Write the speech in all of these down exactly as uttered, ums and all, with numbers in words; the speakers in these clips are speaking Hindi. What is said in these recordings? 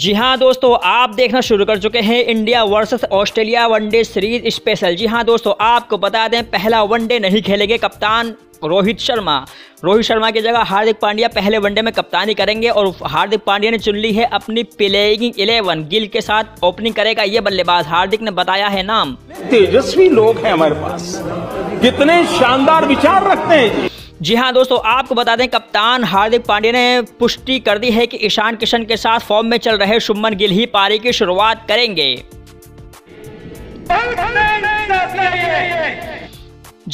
जी हाँ दोस्तों, आप देखना शुरू कर चुके हैं India versus Australia one day series special. जी हाँ दोस्तों, आपको बता दें पहला वनडे नहीं खेलेंगे कप्तान रोहित शर्मा। रोहित शर्मा की जगह हार्दिक पांड्या पहले वनडे में कप्तानी करेंगे और हार्दिक पांड्या ने चुन ली है अपनी प्लेइंग इलेवन। गिल के साथ ओपनिंग करेगा ये बल्लेबाज, हार्दिक ने बताया है नाम। तेजस्वी लोग हैं हमारे पास, कितने शानदार विचार रखते हैं। जी हाँ दोस्तों, आपको बता दें कप्तान हार्दिक पांड्या ने पुष्टि कर दी है कि ईशान किशन के साथ फॉर्म में चल रहे शुभमन गिल ही पारी की शुरुआत करेंगे।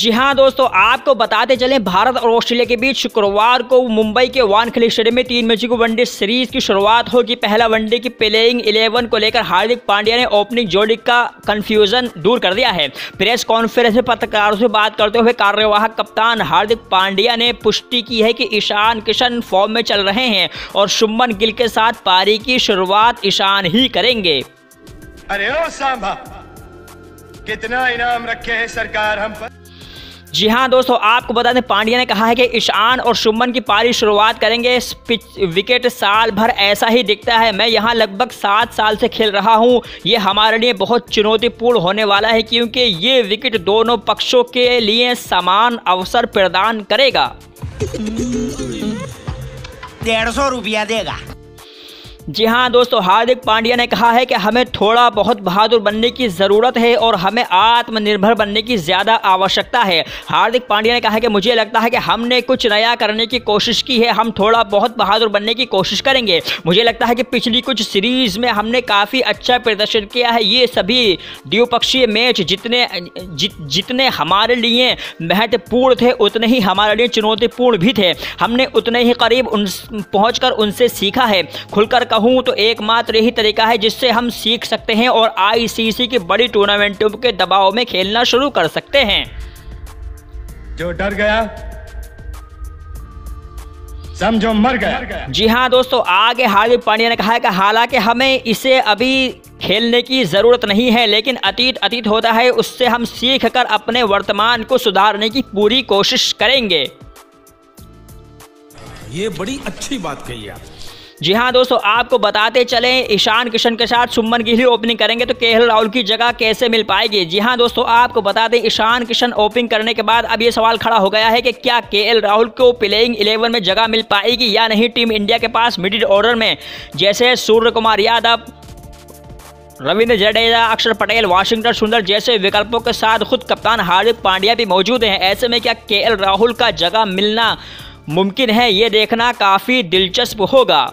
जी हाँ दोस्तों, आपको बताते चलें भारत और ऑस्ट्रेलिया के बीच शुक्रवार को मुंबई के वानखेड़े स्टेडियम में तीन मैचों की वनडे सीरीज की शुरुआत होगी। पहला वनडे की प्लेइंग इलेवन को लेकर हार्दिक पांड्या ने ओपनिंग जोड़ी का कंफ्यूजन दूर कर दिया है। प्रेस कॉन्फ्रेंस में पत्रकारों से बात करते हुए कार्यवाहक कप्तान हार्दिक पांड्या ने पुष्टि की है कि ईशान किशन फॉर्म में चल रहे हैं और शुभमन गिल के साथ पारी की शुरुआत ईशान ही करेंगे। अरे ओ सांभा, कितना इनाम रखे है सरकार हम पर। जी हाँ दोस्तों, आपको बता दें पांड्या ने कहा है कि ईशान और शुभमन की पारी शुरुआत करेंगे। विकेट साल भर ऐसा ही दिखता है। मैं यहाँ लगभग सात साल से खेल रहा हूँ, ये हमारे लिए बहुत चुनौतीपूर्ण होने वाला है क्योंकि ये विकेट दोनों पक्षों के लिए समान अवसर प्रदान करेगा। डेढ़ सौ रुपया देगा। जी हाँ दोस्तों, हार्दिक पांड्या ने कहा है कि हमें थोड़ा बहुत बहादुर बनने की ज़रूरत है और हमें आत्मनिर्भर बनने की ज़्यादा आवश्यकता है। हार्दिक पांड्या ने कहा है कि मुझे लगता है कि हमने कुछ नया करने की कोशिश की है, हम थोड़ा बहुत बहादुर बनने की कोशिश करेंगे। मुझे लगता है कि पिछली कुछ सीरीज़ में हमने काफ़ी अच्छा प्रदर्शन किया है। ये सभी द्विपक्षीय मैच जितने जि, जितने हमारे लिए महत्वपूर्ण थे उतने ही हमारे लिए चुनौतीपूर्ण भी थे। हमने उतने ही करीब उन पहुँच कर उनसे सीखा है। खुलकर कहूँ तो एकमात्र यही तरीका है जिससे हम सीख सकते हैं और आई सी सी की बड़ी टूर्नामेंटों के दबाव में खेलना शुरू कर सकते हैं। जो डर गया समझो मर गया। जी हाँ दोस्तों, आगे हार्दिक पांड्या ने कहा है कि हालांकि हमें इसे अभी खेलने की ज़रूरत नहीं है, लेकिन अतीत अतीत होता है, उससे हम सीख कर अपने वर्तमान को सुधारने की पूरी कोशिश करेंगे। ये बड़ी अच्छी बात कही आप। जी हाँ दोस्तों, आपको बताते चलें ईशान किशन के साथ शुभमन गिल ही ओपनिंग करेंगे तो के एल राहुल की जगह कैसे मिल पाएगी। जी हाँ दोस्तों, आपको बता दें ईशान किशन ओपनिंग करने के बाद अब ये सवाल खड़ा हो गया है कि क्या के एल राहुल को प्लेइंग इलेवन में जगह मिल पाएगी या नहीं। टीम इंडिया के पास मिडिल ऑर्डर में जैसे सूर्यकुमार यादव, रविंद्र जडेजा, अक्षर पटेल, वाशिंगटन सुंदर जैसे विकल्पों के साथ खुद कप्तान हार्दिक पांड्या भी मौजूद हैं। ऐसे में क्या के एल राहुल का जगह मिलना मुमकिन है, ये देखना काफ़ी दिलचस्प होगा।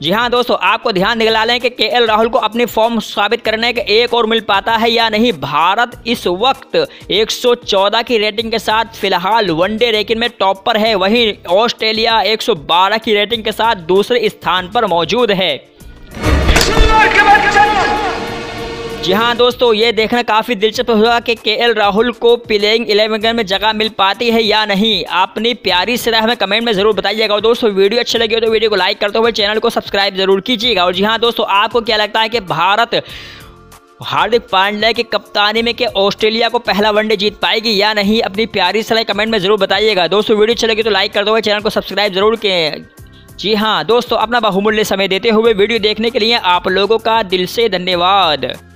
जी हाँ दोस्तों, आपको ध्यान दिला लें कि के एल राहुल को अपनी फॉर्म साबित करने का एक और मिल पाता है या नहीं। भारत इस वक्त एक सौ चौदह की रेटिंग के साथ फिलहाल वनडे रैंकिंग में टॉप पर है, वहीं ऑस्ट्रेलिया एक सौ बारह की रेटिंग के साथ दूसरे स्थान पर मौजूद है। जी हाँ दोस्तों, ये देखना काफ़ी दिलचस्प होगा कि के एल राहुल को प्लेइंग इलेवन में जगह मिल पाती है या नहीं। अपनी प्यारी सलाह हमें कमेंट में ज़रूर बताइएगा। और दोस्तों, वीडियो अच्छी लगी हो तो वीडियो को लाइक करते हुए चैनल को सब्सक्राइब जरूर कीजिएगा। और जी हाँ दोस्तों, आपको क्या लगता है कि भारत हार्दिक पांड्या की कप्तानी में के ऑस्ट्रेलिया को पहला वनडे जीत पाएगी या नहीं? अपनी प्यारी सलाह कमेंट में ज़रूर बताइएगा। दोस्तों, वीडियो अच्छी लगी तो लाइक करते हुए चैनल को सब्सक्राइब जरूर किए। जी हाँ दोस्तों, अपना बहुमूल्य समय देते हुए वीडियो देखने के लिए आप लोगों का दिल से धन्यवाद।